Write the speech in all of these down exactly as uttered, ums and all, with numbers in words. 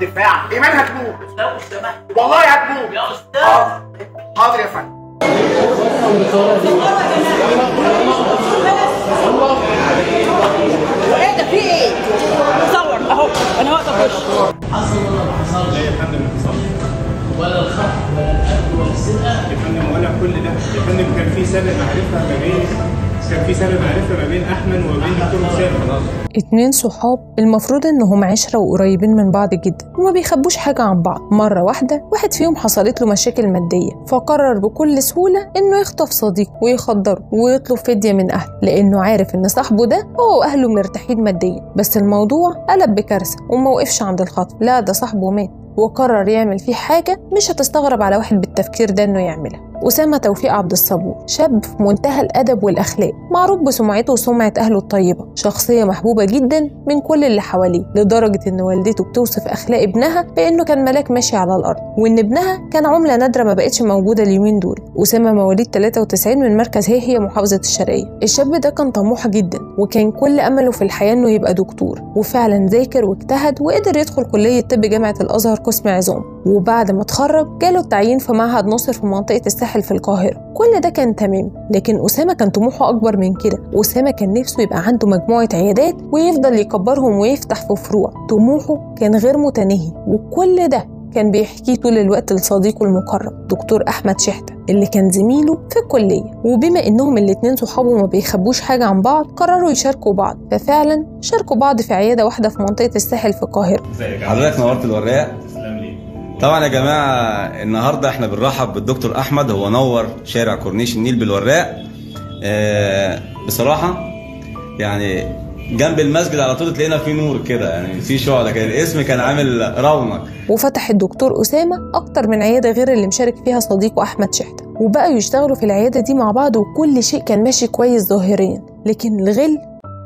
دفاع. إيمان هتموت. لو سمحت. والله هتموت. يا أستاذ. حاضر يا فندم. إيه ده في إيه؟ صور أهو أنا واقف أخش. حصل ولا ما حصلش؟ يا فندم ما حصلش. ولا الخط ولا القتل ولا السرقة. يا فندم ولا كل ده. يا فندم كان في سابق معرفة ما بين كان في سابق معرفة ما بين أحمد وبين دكتور أسامة. اتنين صحاب المفروض انهم عشره وقريبين من بعض جدا وما بيخبوش حاجه عن بعض. مره واحده واحد فيهم حصلت له مشاكل ماديه فقرر بكل سهوله انه يخطف صديقه ويخدره ويطلب فديه من اهله لانه عارف ان صاحبه ده هو واهله مرتاحين ماديا. بس الموضوع قلب بكارثه وما وقفش عند الخطف، لا ده صاحبه مات وقرر يعمل فيه حاجه مش هتستغرب على واحد بالتفكير ده انه يعملها. أسامة توفيق عبد الصبور شاب في منتهى الأدب والأخلاق، معروف بسمعته وسمعة أهله الطيبة، شخصية محبوبة جدا من كل اللي حواليه لدرجة إن والدته بتوصف أخلاق ابنها بإنه كان ملاك ماشي على الأرض وإن ابنها كان عملة نادرة ما بقتش موجودة اليومين دول. أسامة مواليد تلاتة وتسعين من مركز هي هي محافظة الشرقية. الشاب ده كان طموح جدا وكان كل أمله في الحياة إنه يبقى دكتور، وفعلا ذاكر واجتهد وقدر يدخل كلية طب جامعة الأزهر قسم عظام، وبعد ما اتخرج جاله التعيين في معهد ناصر في منطقة الساحل في القاهرة. كل ده كان تمام، لكن أسامة كان طموحه أكبر من كده. أسامة كان نفسه يبقى عنده مجموعة عيادات ويفضل يكبرهم ويفتح في فروع. طموحه كان غير متناهي وكل ده كان بيحكيه طول الوقت لصديقه المقرب دكتور أحمد شحاتة اللي كان زميله في الكلية. وبما انهم الاتنين صحابه ما بيخبوش حاجة عن بعض قرروا يشاركوا بعض، ففعلا شاركوا بعض في عيادة واحدة في منطقة الساحل في القاهرة. حضرتك نورت الوراق. طبعا يا جماعه النهارده احنا بنرحب بالدكتور احمد، هو نور شارع كورنيش النيل بالوراق. اه بصراحه يعني جنب المسجد على طول تلاقينا في نور كده، يعني في شعله كده، الاسم كان عامل رونق. وفتح الدكتور اسامه اكتر من عياده غير اللي مشارك فيها صديقه احمد شحاته، وبقوا يشتغلوا في العياده دي مع بعض وكل شيء كان ماشي كويس ظاهريا، لكن الغل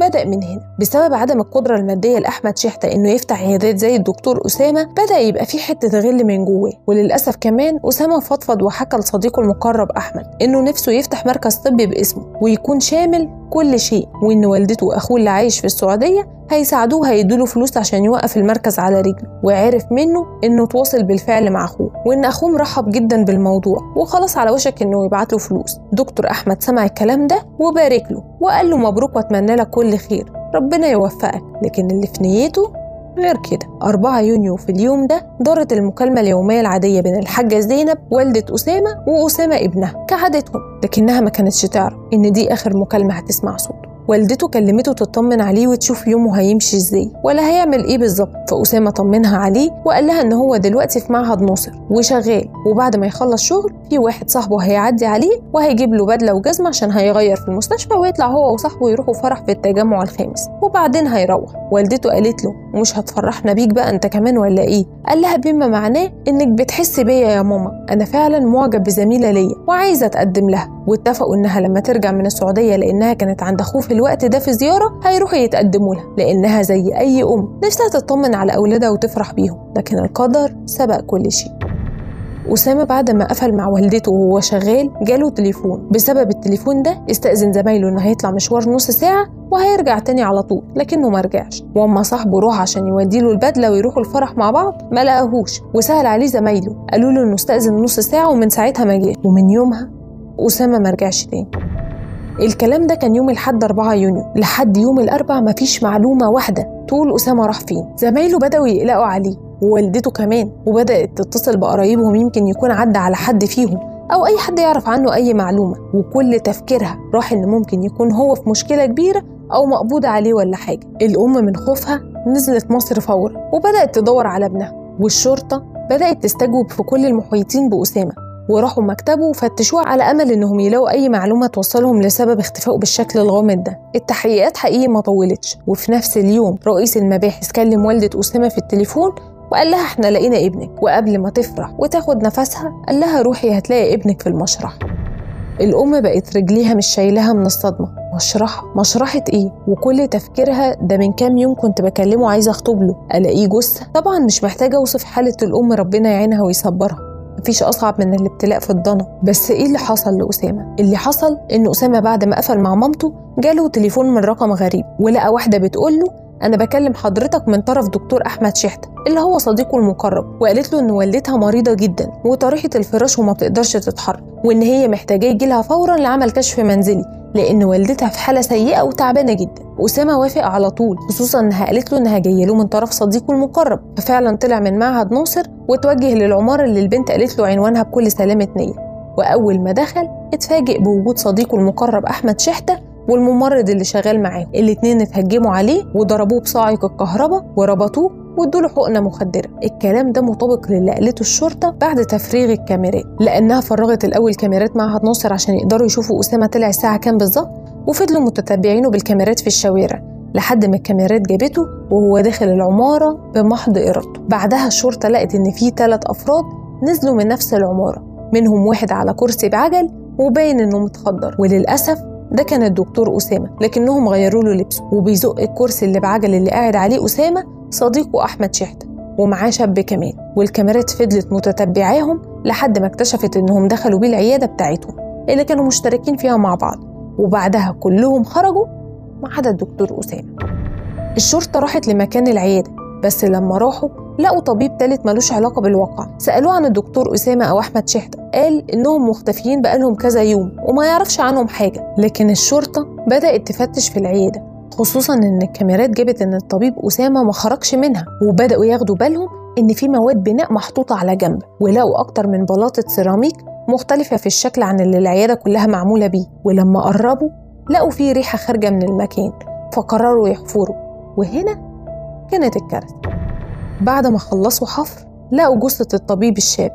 بدأ من هنا. بسبب عدم القدرة المادية لأحمد شحاتة إنه يفتح عيادات زي الدكتور أسامة بدأ يبقى في حتة غل من جواه، وللأسف كمان أسامة فضفض وحكى لصديقه المقرب أحمد إنه نفسه يفتح مركز طبي باسمه ويكون شامل كل شيء، وإن والدته وأخوه اللي عايش في السعودية هيساعدوه هيدوا له فلوس عشان يوقف المركز على رجله. وعرف منه إنه تواصل بالفعل مع أخوه وإن أخوه مرحب جدا بالموضوع وخلاص على وشك إنه يبعت له فلوس. دكتور أحمد سمع الكلام ده وبارك له وقال له مبروك وأتمنى لك كل خير، ربنا يوفقك، لكن اللي في نيته غير كده. أربعة يونيو في اليوم ده دارت المكالمة اليومية العادية بين الحاجة زينب والدة أسامة وأسامة ابنها كعادتهم، لكنها ما كانتش تعرف إن دي آخر مكالمة هتسمع صوته. والدته كلمته تطمن عليه وتشوف يومه هيمشي ازاي ولا هيعمل ايه بالظبط، فأسامة طمنها عليه وقال لها ان هو دلوقتي في معهد ناصر وشغال، وبعد ما يخلص شغل في واحد صاحبه هيعدي عليه وهيجيب له بدله وجزمه عشان هيغير في المستشفى ويطلع هو وصاحبه يروحوا فرح في التجمع الخامس وبعدين هيروح. والدته قالت له مش هتفرحنا بيك بقى انت كمان ولا ايه؟ قال لها بما معناه انك بتحسي بيا يا ماما، انا فعلا معجب بزميله ليا وعايزه اتقدم لها. واتفقوا انها لما ترجع من السعوديه لانها كانت عند اخوه في الوقت ده في زياره هيروحوا يتقدموا لها، لانها زي اي ام نفسها تطمن على اولادها وتفرح بيهم، لكن القدر سبق كل شيء. أسامة بعد ما قفل مع والدته وهو شغال جاله تليفون، بسبب التليفون ده استأذن زمايله انه هيطلع مشوار نص ساعة وهيرجع تاني على طول، لكنه ما رجعش. واما صاحبه روح عشان يوديله البدله ويروحوا الفرح مع بعض ما لقاهوش، وسأل عليه زمايله قالوا له انه استأذن نص ساعة ومن ساعتها ما جاش، ومن يومها أسامة ما رجعش تاني. الكلام ده كان يوم الأحد أربعة يونيو، لحد يوم الأربعاء مفيش معلومة واحدة تقول أسامة راح فين. زمايله بدأوا يقلقوا عليه ووالدته كمان، وبدأت تتصل بقرايبهم يمكن يكون عدى على حد فيهم أو أي حد يعرف عنه أي معلومة، وكل تفكيرها راح إن ممكن يكون هو في مشكلة كبيرة أو مقبوض عليه ولا حاجة. الأم من خوفها نزلت مصر فورا وبدأت تدور على ابنها، والشرطة بدأت تستجوب في كل المحيطين بأسامة وراحوا مكتبه وفتشوه على امل انهم يلاقوا اي معلومه توصلهم لسبب اختفائه بالشكل الغامض ده. التحقيقات حقيقي ما طولتش، وفي نفس اليوم رئيس المباحث كلم والده اسامه في التليفون وقال لها احنا لقينا ابنك، وقبل ما تفرح وتاخد نفسها قال لها روحي هتلاقي ابنك في المشرح. الام بقت رجليها مش شايلها من الصدمه، مشرح مشرحة ايه؟ وكل تفكيرها ده من كام يوم كنت بكلمه عايزه اخطب له الاقيه جثه. طبعا مش محتاجه اوصف حاله الام، ربنا يعينها ويصبرها، مفيش أصعب من الابتلاء في الضنا. بس إيه اللي حصل لأسامة؟ اللي حصل إن أسامة بعد ما قفل مع مامته جاله تليفون من رقم غريب، ولقى واحدة بتقول له أنا بكلم حضرتك من طرف دكتور أحمد شحاتة اللي هو صديقه المقرب، وقالت له إن والدتها مريضة جدا وطريحة الفراش وما بتقدرش تتحرك، وإن هي محتاجة يجيلها فورا لعمل كشف منزلي لأن والدتها في حالة سيئة وتعبانة جدا. أسامة وافق على طول، خصوصا إنها قالت له إنها جاية له من طرف صديقه المقرب. ففعلا طلع من معهد ناصر وتوجه للعمارة اللي البنت قالت له عنوانها بكل سلامة نية، وأول ما دخل اتفاجئ بوجود صديقه المقرب أحمد شحاتة والممرض اللي شغال معاه. الاتنين اتهجموا عليه وضربوه بصاعق الكهرباء وربطوه وادوله حقنه مخدره. الكلام ده مطابق للي قالته الشرطه بعد تفريغ الكاميرات، لانها فرغت الاول كاميرات معهد ناصر عشان يقدروا يشوفوا اسامه طلع الساعه كام بالظبط، وفضلوا متتبعينه بالكاميرات في الشوارع لحد ما الكاميرات جابته وهو داخل العماره بمحض ارادته. بعدها الشرطه لقت ان في ثلاث افراد نزلوا من نفس العماره، منهم واحد على كرسي بعجل وباين انه متخدر، وللاسف ده كان الدكتور أسامة، لكنهم غيروا له لبسه وبيزق الكرسي اللي بعجل اللي قاعد عليه أسامة صديقه أحمد شحاتة ومعاه شاب كمان. والكاميرات فضلت متتبعاهم لحد ما اكتشفت إنهم دخلوا بيه العيادة بتاعتهم اللي كانوا مشتركين فيها مع بعض، وبعدها كلهم خرجوا ما عدا الدكتور أسامة. الشرطة راحت لمكان العيادة، بس لما راحوا لقوا طبيب تالت ملوش علاقة بالواقع. سألوه عن الدكتور أسامة أو أحمد شحاتة، قال إنهم مختفيين بقالهم كذا يوم وما يعرفش عنهم حاجة. لكن الشرطة بدأت تفتش في العيادة، خصوصاً إن الكاميرات جابت إن الطبيب أسامة ما خرجش منها، وبدأوا ياخدوا بالهم إن في مواد بناء محطوطة على جنب، ولقوا أكتر من بلاطة سيراميك مختلفة في الشكل عن اللي العيادة كلها معمولة بيه. ولما قربوا لقوا فيه ريحة خارجة من المكان، فقرروا يحفروا، وهنا كانت الكارثة. بعد ما خلصوا حفر لقوا جثة الطبيب الشاب.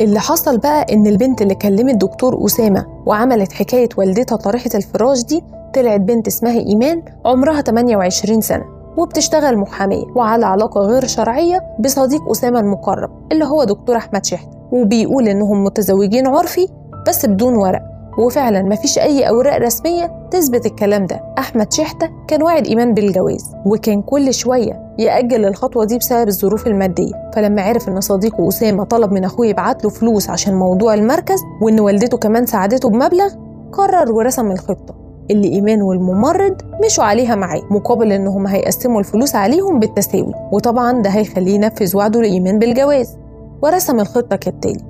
اللي حصل بقى إن البنت اللي كلمت دكتور أسامة وعملت حكاية والدتها طريحة الفراش دي طلعت بنت اسمها إيمان، عمرها ثمانية وعشرين سنة وبتشتغل محامية وعلى علاقة غير شرعية بصديق أسامة المقرب اللي هو دكتور أحمد شحاتة، وبيقول إنهم متزوجين عرفي بس بدون ورق، وفعلا مفيش أي أوراق رسمية تثبت الكلام ده. أحمد شحاتة كان واعد إيمان بالجواز، وكان كل شوية يأجل الخطوة دي بسبب الظروف المادية، فلما عرف إن صديقه أسامة طلب من أخوه يبعت له فلوس عشان موضوع المركز وإن والدته كمان ساعدته بمبلغ، قرر ورسم الخطة اللي إيمان والممرض مشوا عليها معاه مقابل إنهم هيقسموا الفلوس عليهم بالتساوي، وطبعا ده هيخليه ينفذ وعده لإيمان بالجواز. ورسم الخطة كالتالي: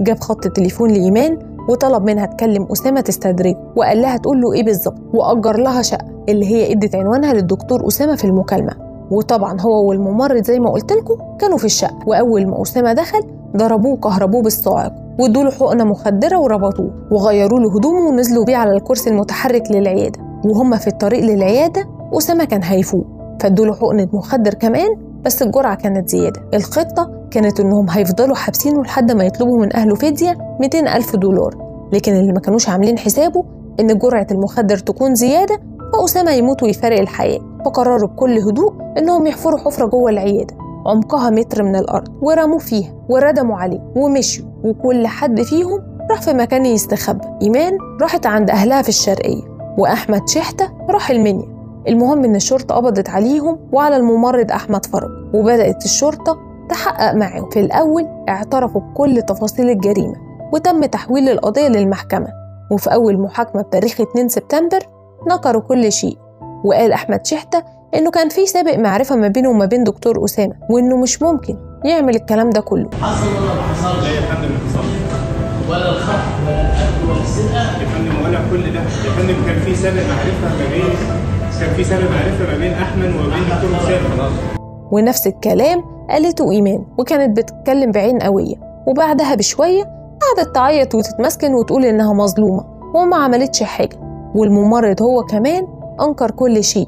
جاب خط التليفون لإيمان وطلب منها تكلم أسامة تستدرجه، وقال لها تقول له إيه بالظبط، وأجر لها شقة اللي هي ادت عنوانها للدكتور أسامة في المكالمة. وطبعا هو والممرض زي ما قلت لكم كانوا في الشقة، وأول ما أسامة دخل ضربوه وكهربوه بالصاعق وادوا له حقنة مخدرة وربطوه وغيروا له هدومه ونزلوا بيه على الكرسي المتحرك للعيادة. وهم في الطريق للعيادة أسامة كان هيفوق، فادوا له حقنة مخدر كمان بس الجرعة كانت زيادة. الخطة كانت إنهم هيفضلوا حابسينه لحد ما يطلبوا من أهله فدية مئتين ألف دولار، لكن اللي ما كانوش عاملين حسابه إن جرعة المخدر تكون زيادة فأسامة يموت ويفارق الحياة. فقرروا بكل هدوء إنهم يحفروا حفرة جوه العيادة عمقها متر من الأرض، ورموا فيها وردموا عليه ومشوا، وكل حد فيهم راح في مكان يستخبى. إيمان راحت عند أهلها في الشرقية، وأحمد شحاتة راح المنيا. المهم إن الشرطة قبضت عليهم وعلى الممرض أحمد فرج، وبدأت الشرطة تحقق معهم. في الأول اعترفوا بكل تفاصيل الجريمة وتم تحويل القضية للمحكمة، وفي أول محاكمة بتاريخ اتنين سبتمبر نكروا كل شيء. وقال أحمد شحاتة إنه كان في سابق معرفة ما بينه وما بين دكتور أسامة، وإنه مش ممكن يعمل الكلام ده كله. حصل ولا ما حصلش؟ يا فندم ما حصلش، ولا الخطف ولا القتل ولا السرقة يا فندم، ولا كل ده يا فندم. كان في سابق معرفة ما بين كان في سابق معرفة ما بين أحمد وما بين دكتور أسامة. ونفس الكلام قالته إيمان، وكانت بتتكلم بعين قوية، وبعدها بشوية قعدت تعيط وتتمسكن وتقول إنها مظلومة وما عملتش حاجة. والممرض هو كمان أنكر كل شيء.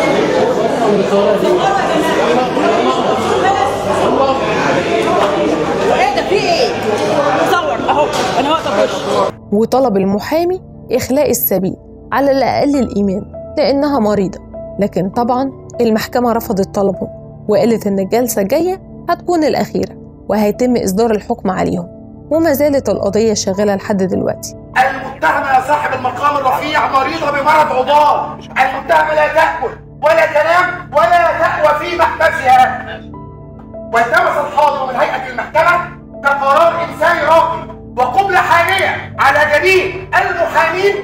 وطلب المحامي إخلاء السبيل على الأقل الإيمان لأنها مريضة، لكن طبعا المحكمة رفضت طلبهم وقالت إن الجلسة الجاية هتكون الأخيرة وهيتم إصدار الحكم عليهم. وما زالت القضية شغالة لحد دلوقتي. المتهمة يا صاحب المقام الرفيع مريضة بمرض عضال، المتهمة لا تأكل ولا تنام ولا تأوى في محبسها، والتمس الحاضر من هيئة المحكمة كقرار إنساني راقي وقبلة حامية على جميع المحامين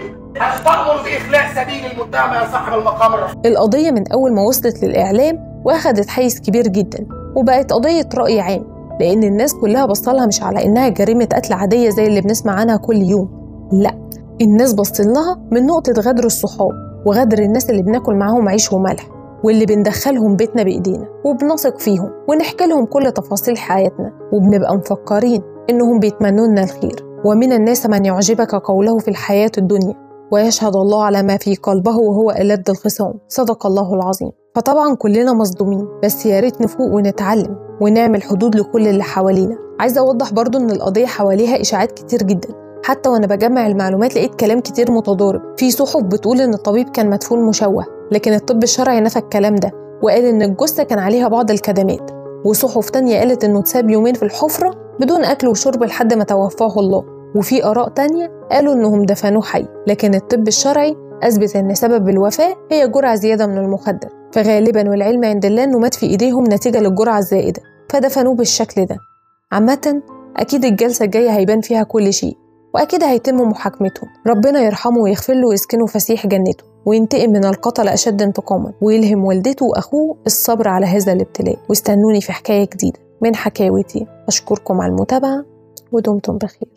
هل تأمر بإخلاء سبيل المتهم يا صاحب المقام الرسمي؟ القضية من أول ما وصلت للإعلام واخدت حيز كبير جدا وبقت قضية رأي عام، لأن الناس كلها بصلها مش على إنها جريمة قتل عادية زي اللي بنسمع عنها كل يوم، لأ الناس بصلها من نقطة غدر الصحاب وغدر الناس اللي بناكل معاهم عيش وملح واللي بندخلهم بيتنا بإيدينا وبنثق فيهم ونحكي لهم كل تفاصيل حياتنا وبنبقى مفكرين إنهم بيتمنوا لنا الخير. ومن الناس من يعجبك قوله في الحياة الدنيا ويشهد الله على ما في قلبه وهو ألد الخصام، صدق الله العظيم. فطبعا كلنا مصدومين، بس يا ريت نفوق ونتعلم ونعمل حدود لكل اللي حوالينا. عايزه اوضح برضو ان القضيه حواليها اشاعات كتير جدا، حتى وانا بجمع المعلومات لقيت كلام كتير متضارب. في صحف بتقول ان الطبيب كان مدفون مشوه، لكن الطب الشرعي نفى الكلام ده وقال ان الجثه كان عليها بعض الكدمات، وصحف تانية قالت انه اتساب يومين في الحفره بدون اكل وشرب لحد ما توفاه الله، وفي اراء تانية قالوا انهم دفنوه حي، لكن الطب الشرعي اثبت ان سبب الوفاه هي جرعه زياده من المخدر، فغالبا والعلم عند الله انه مات في ايديهم نتيجه للجرعه الزائده فدفنوه بالشكل ده. عامه اكيد الجلسه الجايه هيبان فيها كل شيء واكيد هيتم محاكمتهم. ربنا يرحمه ويغفر له ويسكنه فسيح جنته وينتقم من القتل اشد انتقاما ويلهم والدته واخوه الصبر على هذا الابتلاء. واستنوني في حكايه جديده من حكاوتي. اشكركم على المتابعه ودمتم بخير.